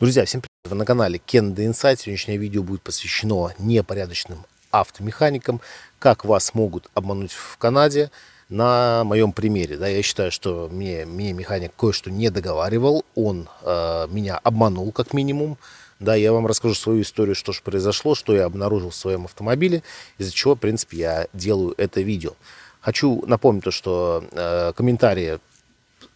Друзья, всем привет! Вы на канале Canada Inside. Сегодняшнее видео будет посвящено непорядочным автомеханикам, как вас могут обмануть в Канаде. На моем примере, да, я считаю, что мне механик кое-что не договаривал, он меня обманул как минимум. Да, я вам расскажу свою историю, что же произошло, что я обнаружил в своем автомобиле, из-за чего, в принципе, я делаю это видео. Хочу напомнить то, что комментарии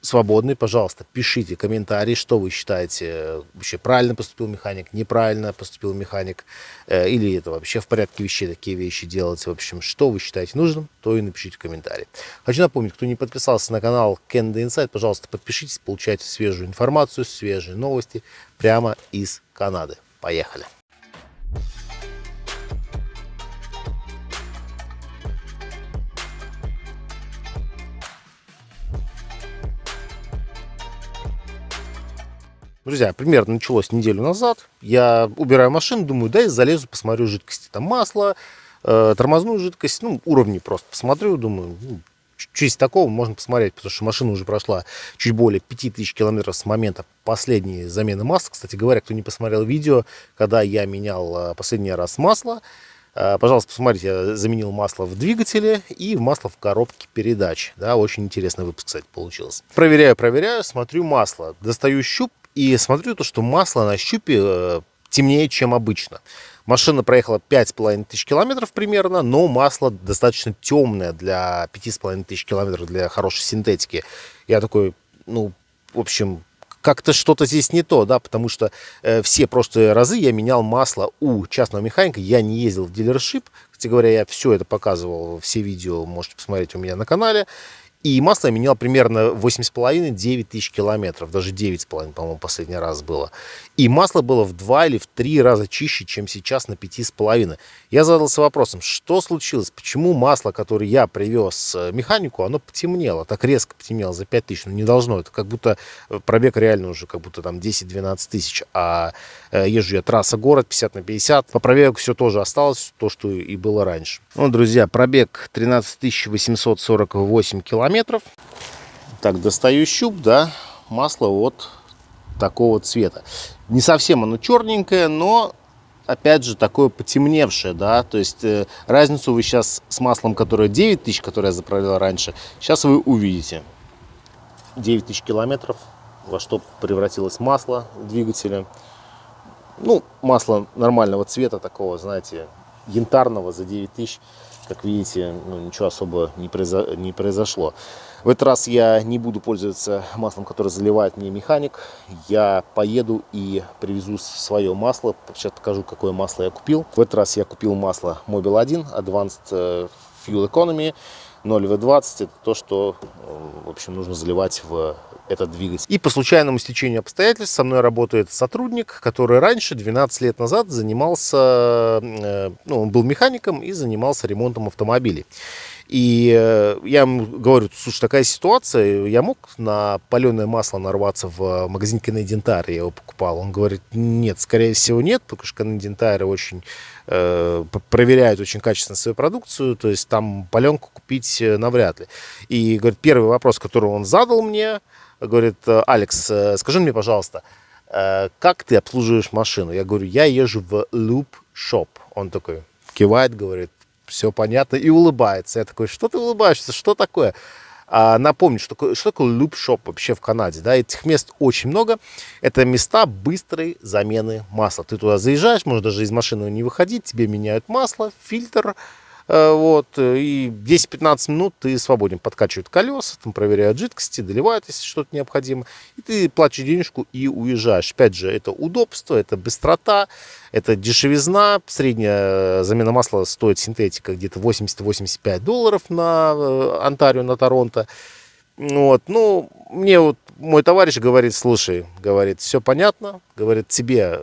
свободный, пожалуйста, пишите комментарии, что вы считаете, вообще правильно поступил механик, неправильно поступил механик, или это вообще в порядке вещей, такие вещи делать, в общем, что вы считаете нужным, то и напишите комментарии. Хочу напомнить, кто не подписался на канал Canada Inside, пожалуйста, подпишитесь, получайте свежую информацию, свежие новости прямо из Канады. Поехали! Друзья, примерно началось неделю назад. Я убираю машину, думаю, да, и залезу, посмотрю жидкости. Там масло, тормозную жидкость, ну, уровни просто посмотрю, думаю, ну, честь такого можно посмотреть, потому что машина уже прошла чуть более 5000 километров с момента последней замены масла. Кстати говоря, кто не посмотрел видео, когда я менял последний раз масло, пожалуйста, посмотрите, я заменил масло в двигателе и масло в коробке передач. Да, очень интересный выпуск, кстати, получился. Проверяю, смотрю масло, достаю щуп, и смотрю то, что масло на щупе темнее, чем обычно. Машина проехала 5500 километров примерно, но масло достаточно темное для 5500 километров, для хорошей синтетики. Я такой, ну, в общем, как-то что-то здесь не то, да, потому что все прошлые разы я менял масло у частного механика, я не ездил в дилершип. Кстати говоря, я все это показывал, все видео можете посмотреть у меня на канале. И масло я менял примерно 8,5-9 тысяч километров, даже 9,5, по-моему, последний раз было. И масло было в 2 или в 3 раза чище, чем сейчас на 5,5. Я задался вопросом, что случилось, почему масло, которое я привез механику, оно потемнело, так резко потемнело за 5 тысяч, ну не должно, это как будто пробег реально уже как будто там 10-12 тысяч, а езжу я трасса-город 50/50, по пробегу все тоже осталось, то, что и было раньше. Ну, друзья, пробег 13 848 километров. Так, достаю щуп, да, масло вот такого цвета. Не совсем оно черненькое, но, опять же, такое потемневшее, да, то есть разницу вы сейчас с маслом, которое 9000, которое я заправлял раньше, сейчас вы увидите. 9000 километров, во что превратилось масло двигателя. Ну, масло нормального цвета, такого, знаете, янтарного за 9000. Как видите, ну, ничего особо не произошло. В этот раз я не буду пользоваться маслом, которое заливает мне механик. Я поеду и привезу свое масло. Сейчас покажу, какое масло я купил. В этот раз я купил масло Mobil 1 Advanced Fuel Economy 0W20. Это то, что, в общем, нужно заливать в этот двигатель. И по случайному стечению обстоятельств со мной работает сотрудник, который раньше, 12 лет назад, занимался, ну, он был механиком и занимался ремонтом автомобилей. И я ему говорю, слушай, такая ситуация, я мог на паленое масло нарваться в магазине Canadian Tire, я его покупал. Он говорит, нет, скорее всего нет, потому что Canadian Tire очень проверяют очень качественно свою продукцию, то есть там паленку купить навряд ли. И, говорит, первый вопрос, который он задал мне, говорит, Алекс, скажи мне, пожалуйста, как ты обслуживаешь машину? Я говорю, я езжу в Loop Shop. Он такой кивает, говорит, все понятно, и улыбается. Я такой, что ты улыбаешься, что такое? Напомню, что такое Loop Shop вообще в Канаде. Да, этих мест очень много. Это места быстрой замены масла. Ты туда заезжаешь, можешь даже из машины не выходить, тебе меняют масло, фильтр. Вот, и 10-15 минут ты свободен. Подкачивают колеса, там проверяют жидкости, доливают, если что-то необходимо. И ты платишь денежку и уезжаешь. Опять же, это удобство, это быстрота, это дешевизна. Средняя замена масла стоит синтетика где-то $80-85 на Онтарио, на Торонто. Вот, ну, мне вот мой товарищ говорит, слушай, говорит, все понятно, говорит, тебе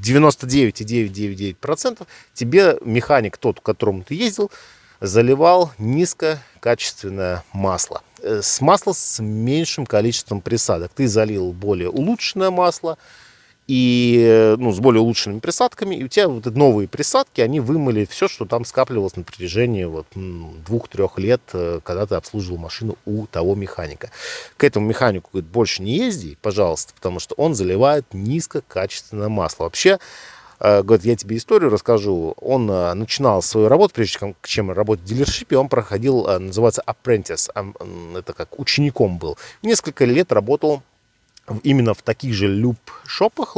99,999%, тебе механик тот, к которому ты ездил, заливал низкокачественное масло. Масло с меньшим количеством присадок. Ты залил более улучшенное масло, и, ну, с более улучшенными присадками. И у тебя вот новые присадки, они вымыли все, что там скапливалось на протяжении вот 2–3 лет, когда ты обслуживал машину у того механика. К этому механику, говорит, больше не езди, пожалуйста, потому что он заливает низкокачественное масло. Вообще, говорит, я тебе историю расскажу. Он начинал свою работу, прежде чем работать в дилершипе, он проходил, называется Apprentice, это как учеником был. Несколько лет работал именно в таких же Loop Shop'ах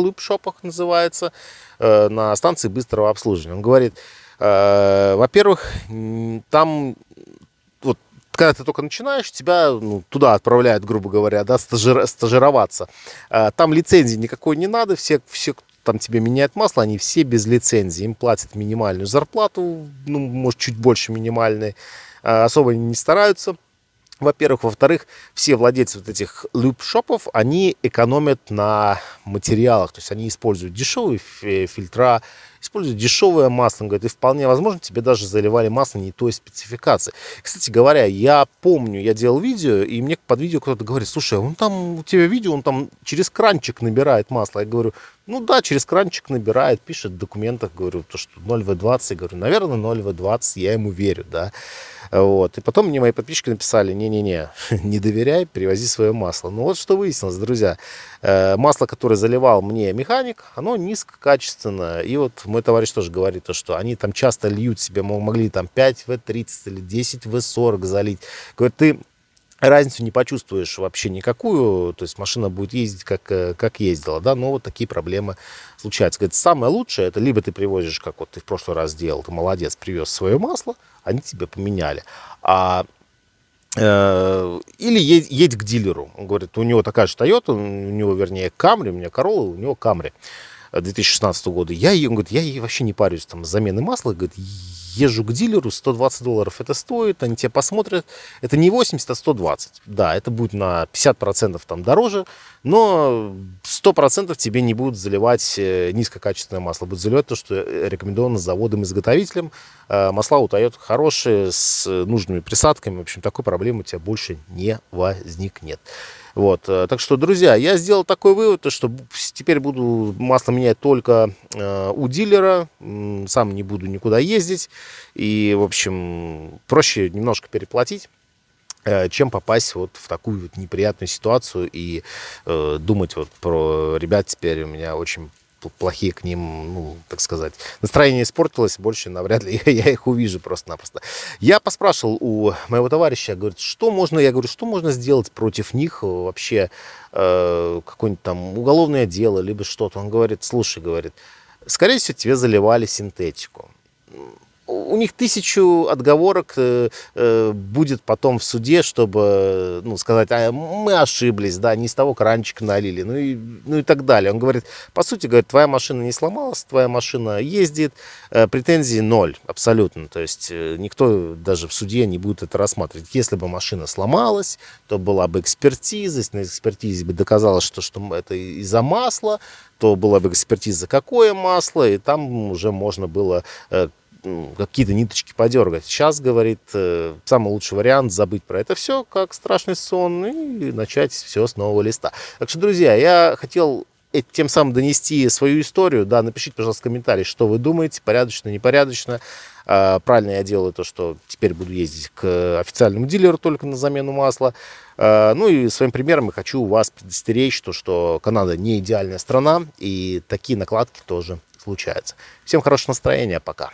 называется, на станции быстрого обслуживания. Он говорит, во-первых, там, вот, когда ты только начинаешь, тебя, ну, туда отправляют, грубо говоря, да, стажироваться. Там лицензии никакой не надо, все, кто там тебе меняет масло, они все без лицензии. Им платят минимальную зарплату, ну, может, чуть больше минимальной, особо не стараются. Во-первых. Во-вторых, все владельцы вот этих Loop Shop'ов, они экономят на материалах. То есть они используют дешевые фильтра, используют дешевое масло. Он говорит, и вполне возможно, тебе даже заливали масло не той спецификации. Кстати говоря, я помню, я делал видео, и мне под видео кто-то говорит, слушай, он там, у тебя видео, он там через кранчик набирает масло. Я говорю, ну да, через кранчик набирает, пишет в документах, говорю, то, что 0В20. Я говорю, наверное, 0В20, я ему верю, да. Вот. И потом мне мои подписчики написали, не-не-не, не доверяй, привози свое масло. Ну вот что выяснилось, друзья. Масло, которое заливал мне механик, оно низкокачественное. И вот мой товарищ тоже говорит, что они там часто льют себе, могли там 5В30 или 10В40 залить. Говорит, ты разницу не почувствуешь вообще никакую, то есть машина будет ездить как ездила, да, но вот такие проблемы случаются. Говорит, самое лучшее, это либо ты привозишь, как вот ты в прошлый раз делал, ты молодец, привез свое масло, они тебе поменяли, или едь к дилеру. Он говорит, у него такая же Toyota, у него, вернее, Camry, у меня Corolla, у него Camry 2016 года. Он говорит, я вообще не парюсь там с заменой масла, говорит, езжу к дилеру, $120 это стоит, они тебе посмотрят, это не 80, а 120. Да, это будет на 50% там дороже, но 100% тебе не будут заливать низкокачественное масло, будут заливать то, что рекомендовано заводом-изготовителем. Масла у Toyota хорошие, с нужными присадками, в общем, такой проблемы у тебя больше не возникнет. Вот, так что, друзья, я сделал такой вывод, что теперь буду масло менять только у дилера, сам не буду никуда ездить, и, в общем, проще немножко переплатить, чем попасть вот в такую вот неприятную ситуацию и думать вот про ребят. Теперь у меня очень плохие к ним, ну, так сказать, настроение испортилось, больше навряд ли я их увижу просто-напросто. Я поспрашивал у моего товарища, говорит, что можно сделать против них вообще, какое-нибудь там уголовное дело, либо что-то. Он говорит, слушай, говорит, скорее всего, тебе заливали синтетику. У них 1000 отговорок будет потом в суде, чтобы, ну, сказать, мы ошиблись, да, не с того кранчика налили, ну и так далее. Он говорит, по сути, говорит, твоя машина не сломалась, твоя машина ездит, претензии 0 абсолютно. То есть никто даже в суде не будет это рассматривать. Если бы машина сломалась, то была бы экспертиза, если на экспертизе бы доказалось, что это из-за масла, то была бы экспертиза, какое масло, и там уже можно было какие-то ниточки подергать. Сейчас, говорит, самый лучший вариант забыть про это все, как страшный сон, и начать все с нового листа. Так что, друзья, я хотел тем самым донести свою историю. Да, напишите, пожалуйста, в комментарии, что вы думаете, порядочно, непорядочно. Правильно я делаю то, что теперь буду ездить к официальному дилеру только на замену масла. Ну и своим примером я хочу вас предостеречь, что Канада не идеальная страна, и такие накладки тоже случаются. Всем хорошего настроения, пока!